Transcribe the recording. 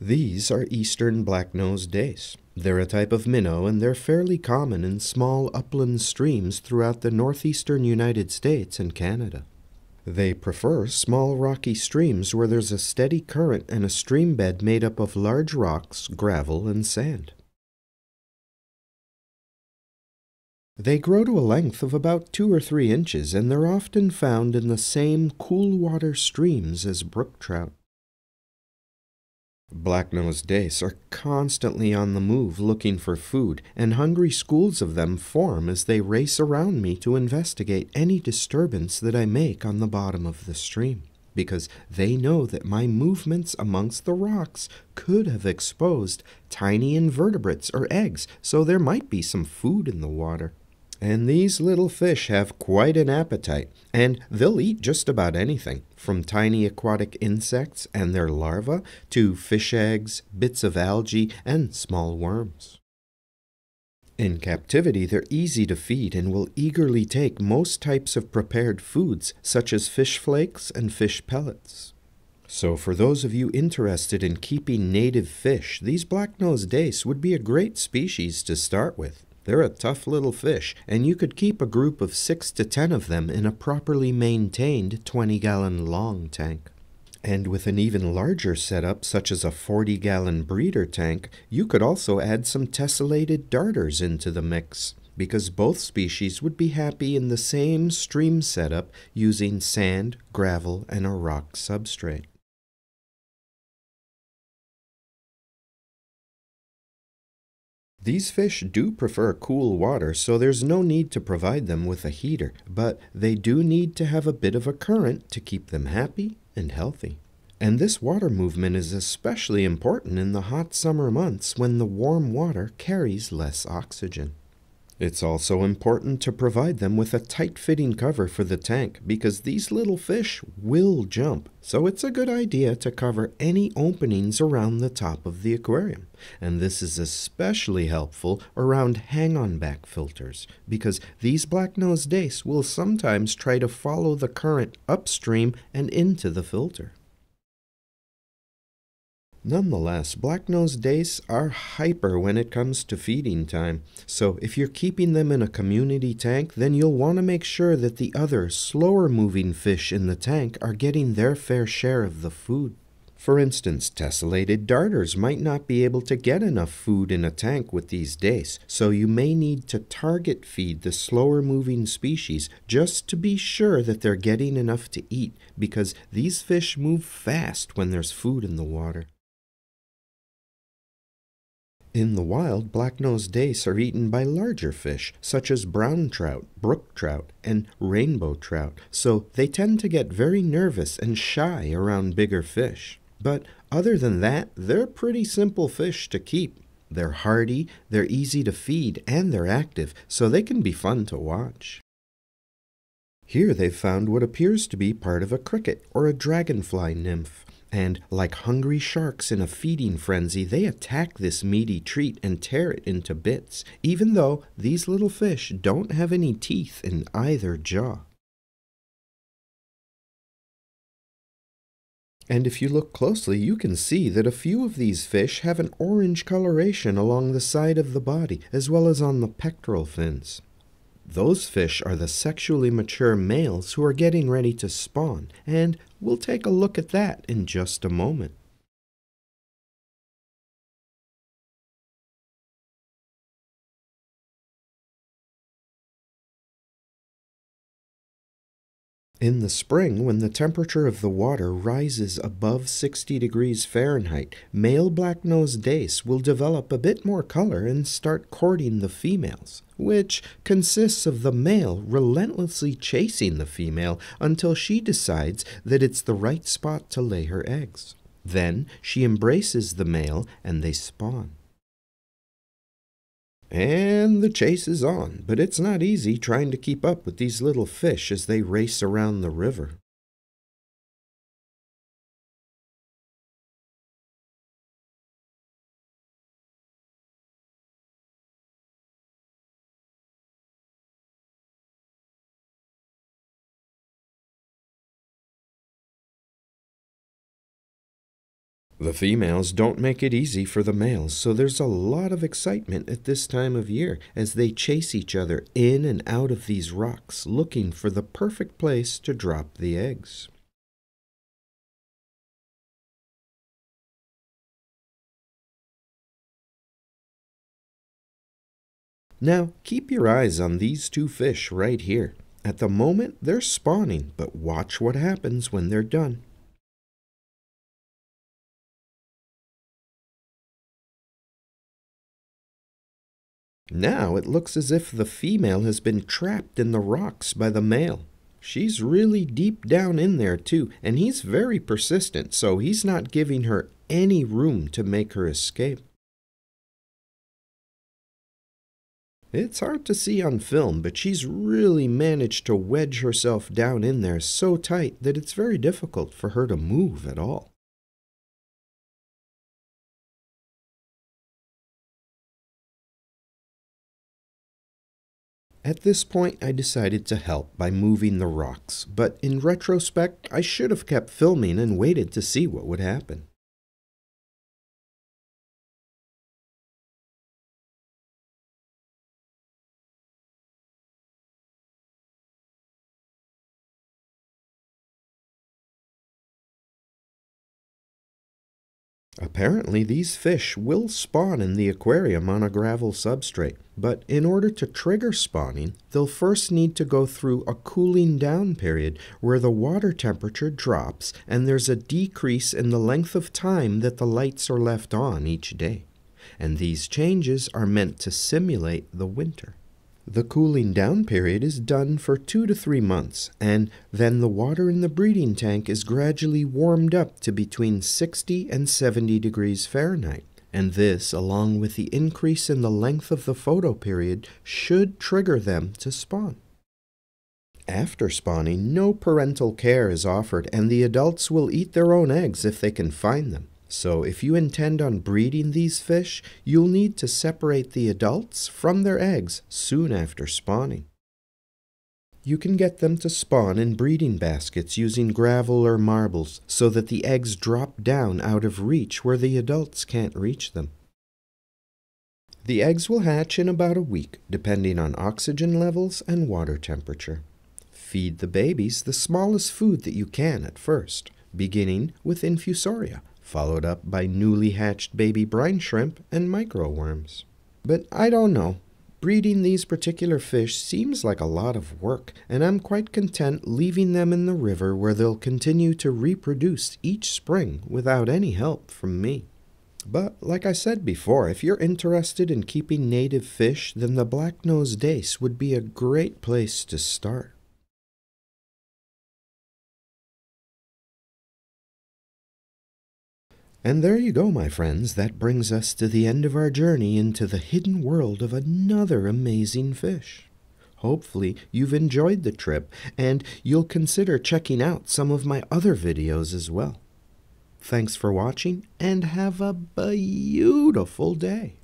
These are eastern blacknose dace. They're a type of minnow, and they're fairly common in small upland streams throughout the northeastern United States and Canada. They prefer small rocky streams where there's a steady current and a stream bed made up of large rocks, gravel, and sand. They grow to a length of about 2 or 3 inches, and they're often found in the same cool water streams as brook trout. Blacknose dace are constantly on the move looking for food, and hungry schools of them form as they race around me to investigate any disturbance that I make on the bottom of the stream, because they know that my movements amongst the rocks could have exposed tiny invertebrates or eggs, so there might be some food in the water. And these little fish have quite an appetite, and they'll eat just about anything, from tiny aquatic insects and their larvae to fish eggs, bits of algae, and small worms. In captivity, they're easy to feed and will eagerly take most types of prepared foods, such as fish flakes and fish pellets. So for those of you interested in keeping native fish, these blacknose dace would be a great species to start with. They're a tough little fish, and you could keep a group of 6 to 10 of them in a properly maintained 20-gallon long tank. And with an even larger setup, such as a 40-gallon breeder tank, you could also add some tessellated darters into the mix, because both species would be happy in the same stream setup using sand, gravel, and a rock substrate. These fish do prefer cool water, so there's no need to provide them with a heater, but they do need to have a bit of a current to keep them happy and healthy. And this water movement is especially important in the hot summer months when the warm water carries less oxygen. It's also important to provide them with a tight-fitting cover for the tank, because these little fish will jump, so it's a good idea to cover any openings around the top of the aquarium. And this is especially helpful around hang-on-back filters, because these blacknose dace will sometimes try to follow the current upstream and into the filter. Nonetheless, blacknose dace are hyper when it comes to feeding time, so if you're keeping them in a community tank, then you'll want to make sure that the other slower-moving fish in the tank are getting their fair share of the food. For instance, tessellated darters might not be able to get enough food in a tank with these dace, so you may need to target feed the slower-moving species just to be sure that they're getting enough to eat, because these fish move fast when there's food in the water. In the wild, blacknose dace are eaten by larger fish, such as brown trout, brook trout, and rainbow trout, so they tend to get very nervous and shy around bigger fish. But other than that, they're pretty simple fish to keep. They're hardy, they're easy to feed, and they're active, so they can be fun to watch. Here they've found what appears to be part of a cricket or a dragonfly nymph. And like hungry sharks in a feeding frenzy, they attack this meaty treat and tear it into bits, even though these little fish don't have any teeth in either jaw. And if you look closely, you can see that a few of these fish have an orange coloration along the side of the body, as well as on the pectoral fins. Those fish are the sexually mature males who are getting ready to spawn, and we'll take a look at that in just a moment. In the spring, when the temperature of the water rises above 60 degrees Fahrenheit, male blacknose dace will develop a bit more color and start courting the females, which consists of the male relentlessly chasing the female until she decides that it's the right spot to lay her eggs. Then she embraces the male and they spawn. And the chase is on, but it's not easy trying to keep up with these little fish as they race around the river. The females don't make it easy for the males, so there's a lot of excitement at this time of year as they chase each other in and out of these rocks looking for the perfect place to drop the eggs. Now, keep your eyes on these two fish right here. At the moment, they're spawning, but watch what happens when they're done. Now it looks as if the female has been trapped in the rocks by the male. She's really deep down in there too, and he's very persistent, so he's not giving her any room to make her escape. It's hard to see on film, but she's really managed to wedge herself down in there so tight that it's very difficult for her to move at all. At this point, I decided to help by moving the rocks, but in retrospect, I should have kept filming and waited to see what would happen. Apparently, these fish will spawn in the aquarium on a gravel substrate, but in order to trigger spawning, they'll first need to go through a cooling down period where the water temperature drops and there's a decrease in the length of time that the lights are left on each day. And these changes are meant to simulate the winter. The cooling down period is done for 2 to 3 months, and then the water in the breeding tank is gradually warmed up to between 60 and 70 degrees Fahrenheit, and this, along with the increase in the length of the photoperiod, should trigger them to spawn. After spawning, no parental care is offered, and the adults will eat their own eggs if they can find them. So if you intend on breeding these fish, you'll need to separate the adults from their eggs soon after spawning. You can get them to spawn in breeding baskets using gravel or marbles so that the eggs drop down out of reach where the adults can't reach them. The eggs will hatch in about a week, depending on oxygen levels and water temperature. Feed the babies the smallest food that you can at first, beginning with infusoria, followed up by newly hatched baby brine shrimp and microworms. But I don't know. Breeding these particular fish seems like a lot of work, and I'm quite content leaving them in the river where they'll continue to reproduce each spring without any help from me. But like I said before, if you're interested in keeping native fish, then the blacknose dace would be a great place to start. And there you go, my friends. That brings us to the end of our journey into the hidden world of another amazing fish. Hopefully, you've enjoyed the trip, and you'll consider checking out some of my other videos as well. Thanks for watching, and have a beautiful day.